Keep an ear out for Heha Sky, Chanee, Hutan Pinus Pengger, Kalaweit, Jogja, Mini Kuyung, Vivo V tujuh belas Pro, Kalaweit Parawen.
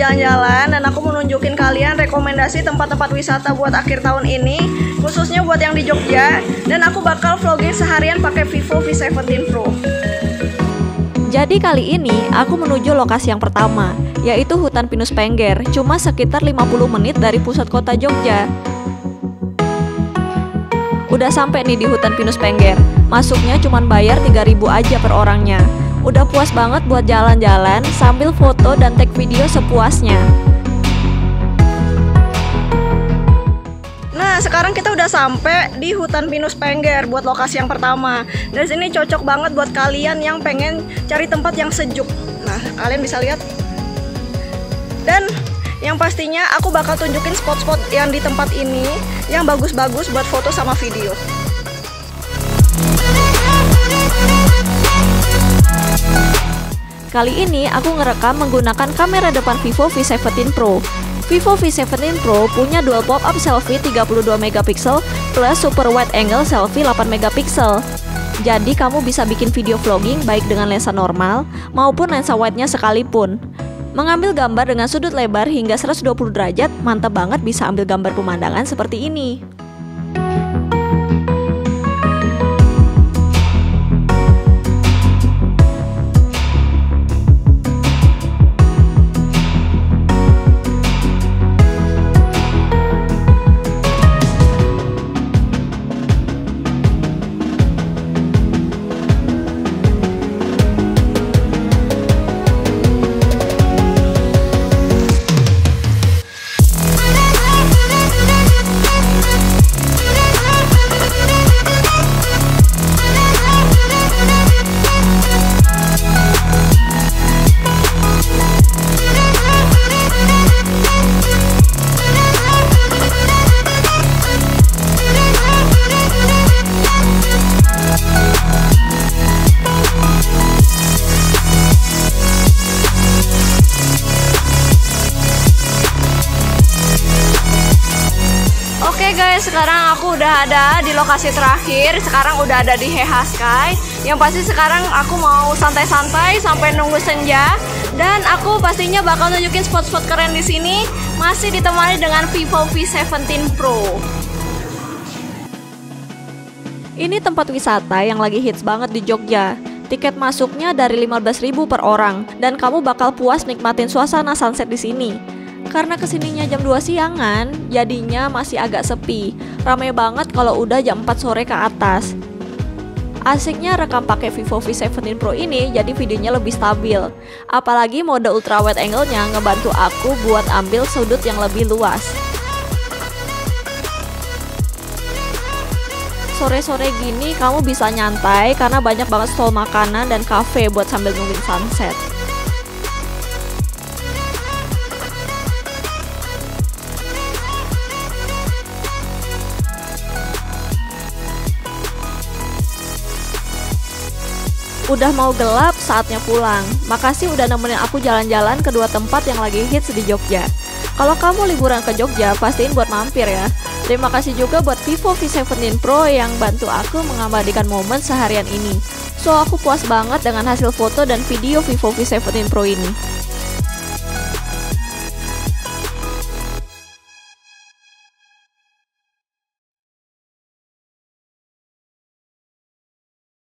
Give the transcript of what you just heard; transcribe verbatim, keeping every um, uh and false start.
jalan-jalan, dan aku mau nunjukin kalian rekomendasi tempat-tempat wisata buat akhir tahun ini, khususnya buat yang di Jogja. Dan aku bakal vlogging seharian pakai Vivo V tujuh belas Pro. Jadi kali ini aku menuju lokasi yang pertama, yaitu Hutan Pinus Pengger, cuma sekitar lima puluh menit dari pusat kota Jogja. Udah sampai nih di Hutan Pinus Pengger. Masuknya cuma bayar tiga ribu aja per orangnya. Udah puas banget buat jalan-jalan sambil foto dan take video sepuasnya. Nah, sekarang kita udah sampai di Hutan Pinus Pengger buat lokasi yang pertama. Dan sini cocok banget buat kalian yang pengen cari tempat yang sejuk. Nah, kalian bisa lihat. Dan yang pastinya aku bakal tunjukin spot-spot yang di tempat ini yang bagus-bagus buat foto sama video. Kali ini aku ngerekam menggunakan kamera depan Vivo V tujuh belas Pro. Vivo V tujuh belas Pro punya dual pop-up selfie tiga puluh dua megapiksel plus super wide angle selfie delapan megapiksel. Jadi kamu bisa bikin video vlogging baik dengan lensa normal maupun lensa wide-nya sekalipun. Mengambil gambar dengan sudut lebar hingga seratus dua puluh derajat, mantap banget bisa ambil gambar pemandangan seperti ini. Oke guys, sekarang aku udah ada di lokasi terakhir. Sekarang udah ada di Heha Sky. Yang pasti sekarang aku mau santai-santai sampai nunggu senja. Dan aku pastinya bakal nunjukin spot-spot keren di sini. Masih ditemani dengan Vivo V tujuh belas Pro. Ini tempat wisata yang lagi hits banget di Jogja. Tiket masuknya dari lima belas ribu per orang. Dan kamu bakal puas nikmatin suasana sunset di sini. Karena kesininya jam dua siangan, jadinya masih agak sepi. Ramai banget kalau udah jam empat sore ke atas. Asiknya rekam pakai Vivo V tujuh belas Pro ini, jadi videonya lebih stabil. Apalagi mode ultra wide angle-nya ngebantu aku buat ambil sudut yang lebih luas. Sore-sore gini kamu bisa nyantai karena banyak banget stall makanan dan cafe buat sambil nungguin sunset. Udah mau gelap, saatnya pulang. Makasih udah nemenin aku jalan-jalan ke dua tempat yang lagi hits di Jogja. Kalau kamu liburan ke Jogja, pastiin buat mampir ya. Terima kasih juga buat Vivo V tujuh belas Pro yang bantu aku mengabadikan momen seharian ini. So, aku puas banget dengan hasil foto dan video Vivo V tujuh belas Pro ini.